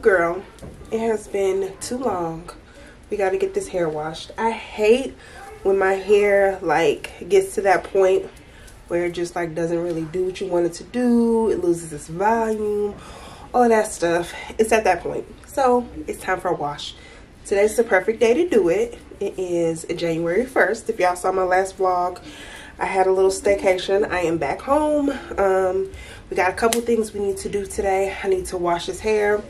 girl, it has been too long. We got to get this hair washed. I hate when my hair like gets to that point where it just like doesn't really do what you want it to do. It loses its volume, all that stuff. It's at that point. So it's time for a wash. Today's the perfect day to do it. It is January 1st. If y'all saw my last vlog, I had a little staycation. I am back home. We got a couple things we need to do today. I need to wash his hair.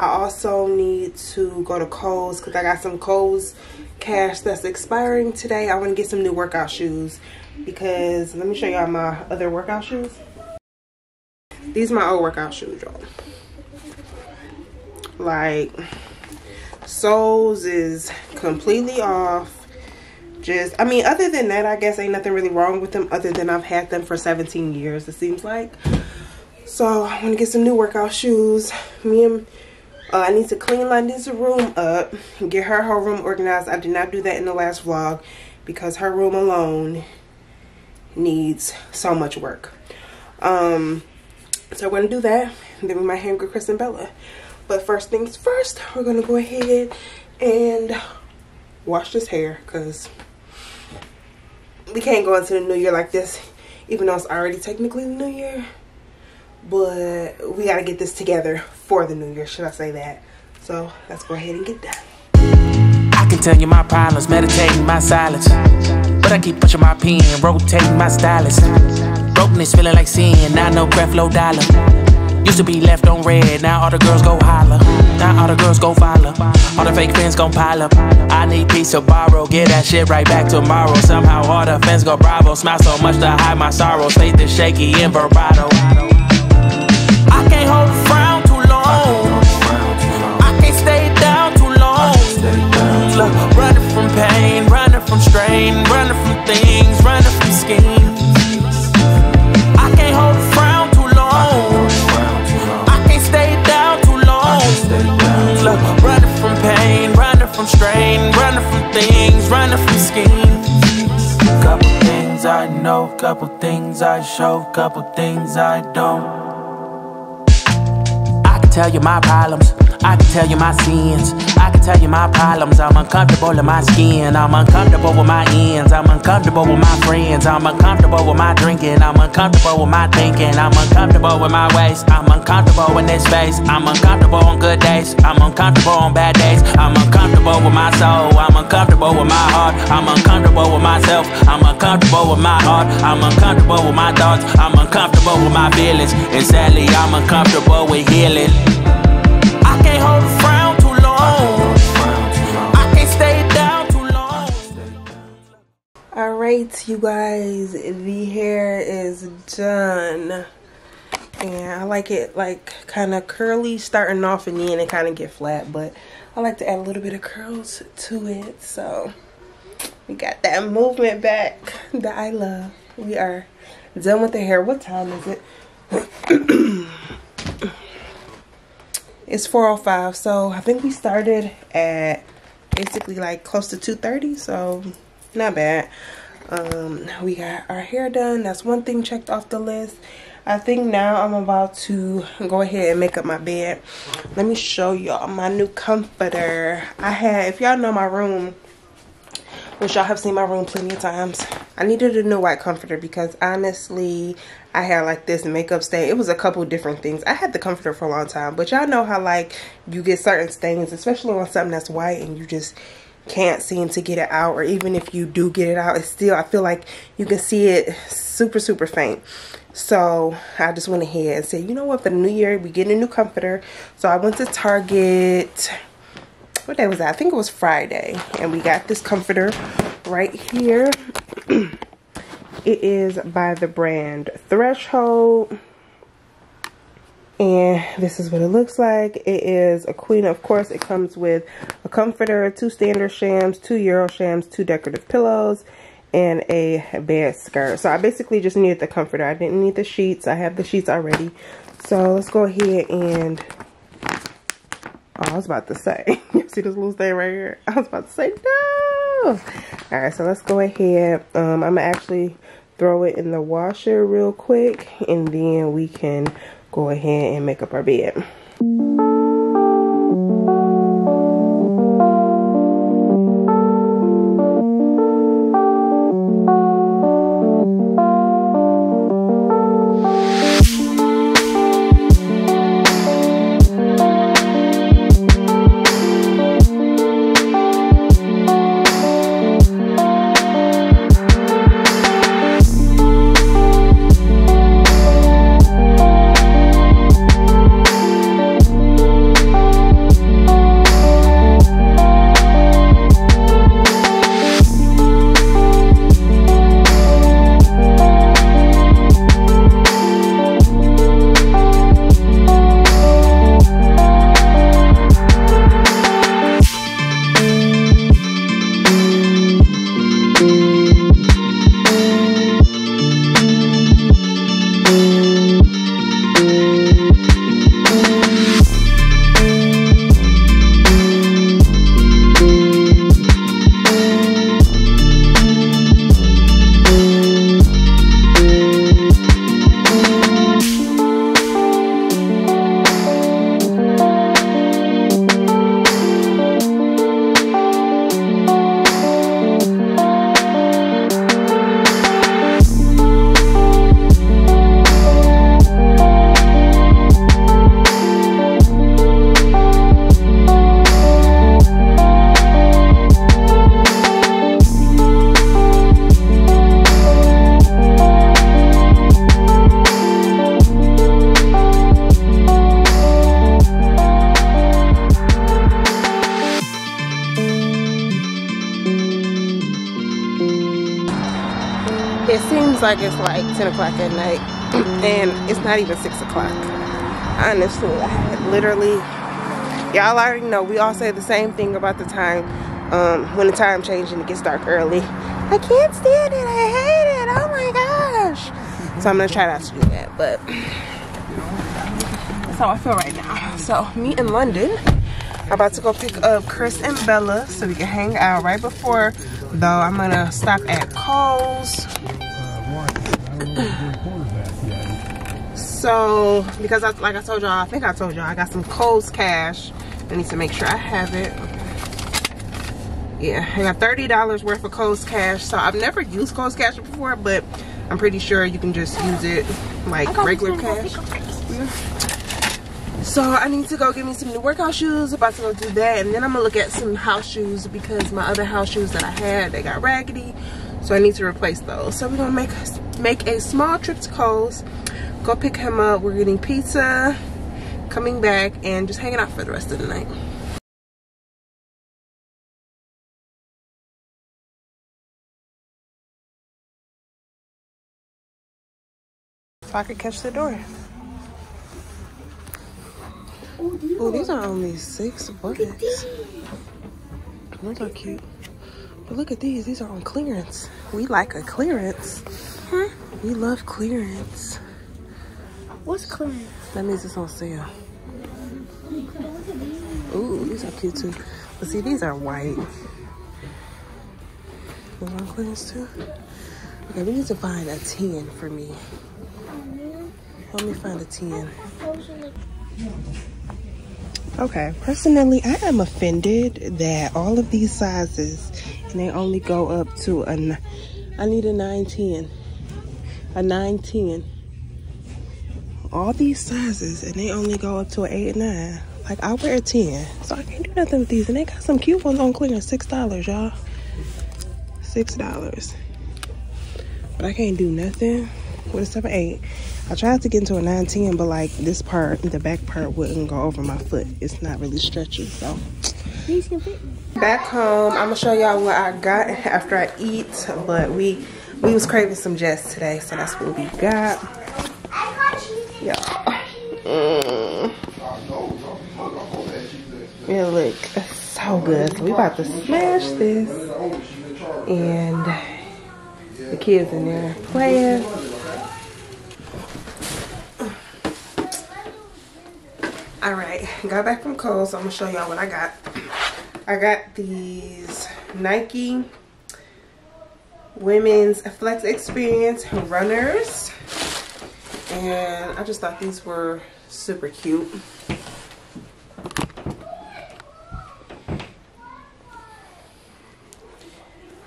I also need to go to Kohl's because I got some Kohl's cash that's expiring today. I want to get some new workout shoes because let me show y'all my other workout shoes. These are my old workout shoes, y'all. Like, soles is completely off. Just, I mean, other than that, I guess ain't nothing really wrong with them other than I've had them for 17 years, it seems like. So I want to get some new workout shoes. Me and I need to clean London's room up, get her whole room organized. I did not do that in the last vlog because her room alone needs so much work. So I'm going to do that. Then we might hang with Chris and Bella. But first things first, we're going to go ahead and wash this hair because we can't go into the new year like this, even though it's already technically the new year. But we got to get this together for the new year, should I say that. So let's go ahead and get done. I can tell you my problems, meditating my silence, but I keep pushing my pen, rotating my stylus. Brokenness feeling like sin, now no breath, low dollar. Used to be left on red, now all the girls go holler. Now all the girls go follow, all the fake fans gon' pile up. I need peace to borrow, get that shit right back tomorrow. Somehow all the fans go bravo, smile so much to hide my sorrow. Faith is shaky and vibrato. I can't hold a frown too long, I can't stay down too long. Look, running from pain, running from strain, running from things, running from schemes. I can't hold a frown too long, I can't stay down too long. Look, running from pain, running from strain, running from things, running from schemes. Couple things I know, couple things I show, couple things I don't. Tell you my problems, I can tell you my sins, I can tell you my problems. I'm uncomfortable in my skin, I'm uncomfortable with my ends, I'm uncomfortable with my friends, I'm uncomfortable with my drinking, I'm uncomfortable with my thinking, I'm uncomfortable with my ways, I'm uncomfortable in this face, I'm uncomfortable on good days, I'm uncomfortable on bad days, I'm uncomfortable with my soul, I'm uncomfortable with my heart, I'm uncomfortable with myself, I'm uncomfortable with my heart, I'm uncomfortable with my thoughts, I'm uncomfortable with my feelings, and sadly I'm uncomfortable with healing. I can't hold a frown too long, I can't stay down too long. Alright you guys, the hair is done. And I like it like kind of curly starting off and then it kind of get flat. But I like to add a little bit of curls to it. So we got that movement back that I love. We are done with the hair. What time is it? It's 4:05, so I think we started at basically like close to 2:30, so not bad. We got our hair done. That's one thing checked off the list. I think now I'm about to go ahead and make up my bed. Let me show y'all my new comforter. I had, if y'all know my room, which y'all have seen my room plenty of times, I needed a new white comforter because honestly I had like this makeup stain. It was a couple different things. I had the comforter for a long time, but y'all know how like you get certain stains, especially on something that's white, and you just can't seem to get it out, or even if you do get it out, it's still, I feel like you can see it super faint. So I just went ahead and said, you know what, for the new year we get a new comforter. So I went to Target. What day was that? I think it was Friday, and we got this comforter right here. It is by the brand Threshold, and this is what it looks like. It is a queen, of course. It comes with a comforter, 2 standard shams, 2 euro shams, 2 decorative pillows, and a bed skirt. So I basically just needed the comforter. I didn't need the sheets. I have the sheets already. So let's go ahead and oh, I was about to say, you see this little thing right here? I was about to say, no! Alright, so let's go ahead. I'm going to actually throw it in the washer real quick, and then we can go ahead and make up our bed. like it's like 10 o'clock at night and it's not even 6 o'clock. Honestly, I literally, y'all already know we all say the same thing about the time, when the time changes and it gets dark early. I can't stand it. I hate it. Oh my gosh. So I'm gonna try not to do that, but that's how I feel right now. So me in London, I'm about to go pick up Chris and Bella so we can hang out. Right before though, I'm gonna stop at Kohl's. So, because I, like I told y'all, I think I told y'all, I got some Kohl's cash. I need to make sure I have it. Yeah, I got $30 worth of Kohl's cash. So I've never used Kohl's cash before, but I'm pretty sure you can just use it like regular cash. Yeah. So I need to go get me some new workout shoes. About to go do that, and then I'm gonna look at some house shoes because my other house shoes that I had, they got raggedy. So I need to replace those. So we're gonna make a small trip to Kohl's. Go pick him up, we're getting pizza, coming back, and just hanging out for the rest of the night. If I could catch the door. Oh, these are only $6. Those are cute. But look at these are on clearance. We like a clearance. Huh? We love clearance. What's clearance? That means it's on sale. Ooh, these are cute too. But see, these are white. Those are on clearance too? Okay, we need to find a 10 for me. Let me find a 10. Okay, personally, I am offended that all of these sizes, and they only go up to a, I need a 910. A 910. All these sizes and they only go up to an 8 and 9. Like, I wear a 10, so I can't do nothing with these. And they got some cute ones on clearance, $6, y'all. $6. But I can't do nothing with a 7, 8. I tried to get into a 9, 10, but like this part, the back part wouldn't go over my foot. It's not really stretchy, so. Back home, I'm gonna show y'all what I got after I eat. But we was craving some Jets today, so that's what we got. Y'all. It looks so good. So we about to smash this. And the kids in there playing. Alright, got back from Kohl's. So I'm going to show y'all what I got. I got these Nike Women's Flex Experience Runners. And I just thought these were super cute.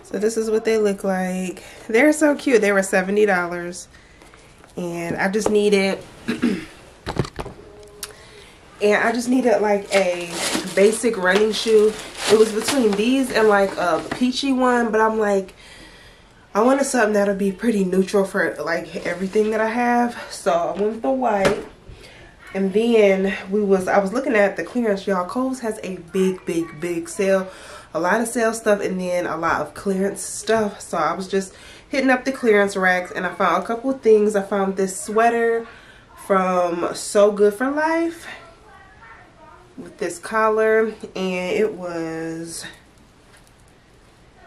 So this is what they look like. They're so cute. They were $70. And I just needed like a basic running shoe. It was between these and like a peachy one, but I'm like, I wanted something that'll be pretty neutral for like everything that I have. So I went with the white, and then I was looking at the clearance, y'all. Kohl's has a big sale, a lot of sale stuff, and then a lot of clearance stuff. So I was just hitting up the clearance racks, and I found a couple of things. I found this sweater from So Good for Life with this collar, and it was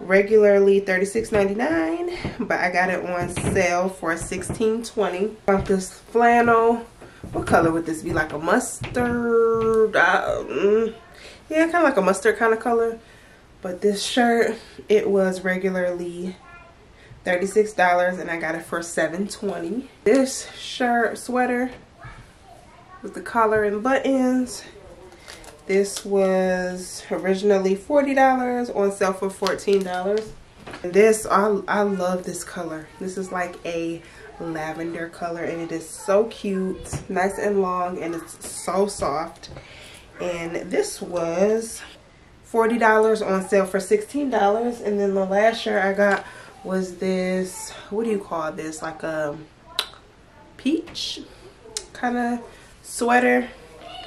regularly $36.99, but I got it on sale for $16.20. Got this flannel. What color would this be? Like a mustard? Yeah, kind of like a mustard kind of color. But this shirt, it was regularly $36, and I got it for $7.20. This sweater with the collar and buttons. This was originally $40, on sale for $14. And this, I love this color. This is like a lavender color, and it is so cute, nice and long, and it's so soft. And this was $40, on sale for $16. And then the last shirt I got was this, what do you call this? Like a peach kind of sweater.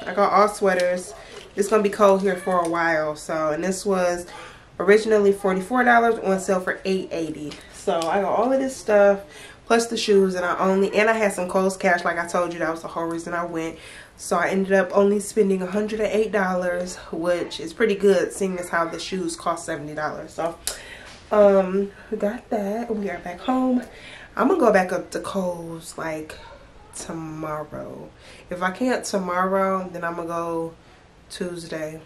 I got all sweaters. It's gonna be cold here for a while, so. And this was originally $44, on sale for $8.80. So I got all of this stuff. plus the shoes, and I had some Kohl's cash, like I told you, that was the whole reason I went. So I ended up only spending $108, which is pretty good seeing as how the shoes cost $70. So we got that. We are back home. I'm gonna go back up to Kohl's like tomorrow. If I can't tomorrow, then I'm gonna go Tuesday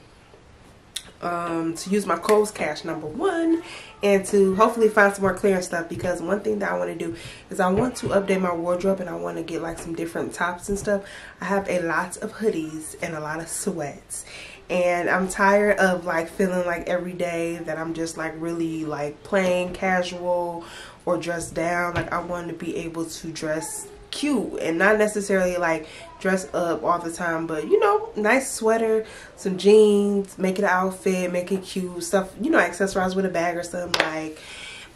to use my Kohl's cash, #1, and to hopefully find some more clearance stuff, because one thing that I want to do is I want to update my wardrobe, and I want to get like some different tops and stuff. I have a lot of hoodies and a lot of sweats, and I'm tired of like feeling like every day that I'm just like really like plain casual or dressed down. Like I want to be able to dress cute and not necessarily like dress up all the time, but you know, nice sweater, some jeans, make it an outfit, make it cute stuff, you know, accessorize with a bag or something. Like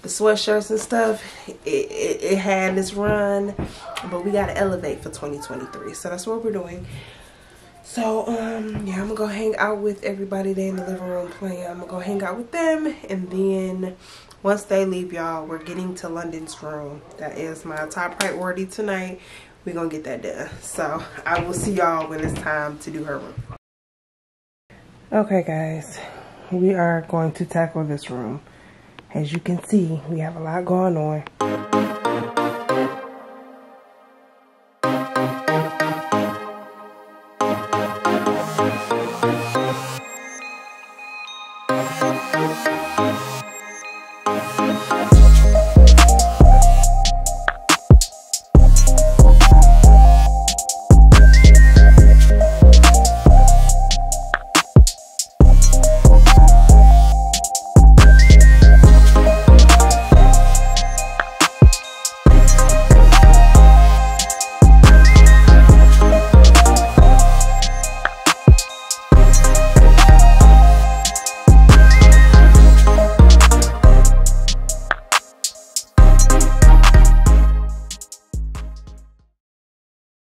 the sweatshirts and stuff, it had this run, but we gotta elevate for 2023, so that's what we're doing. So yeah, I'm gonna go hang out with everybody. They in the living room playing. I'm gonna go hang out with them, and then once they leave, y'all, we're getting to London's room. That is my top priority tonight. We're going to get that done. So I will see y'all when it's time to do her room. Okay, guys. We are going to tackle this room. As you can see, we have a lot going on.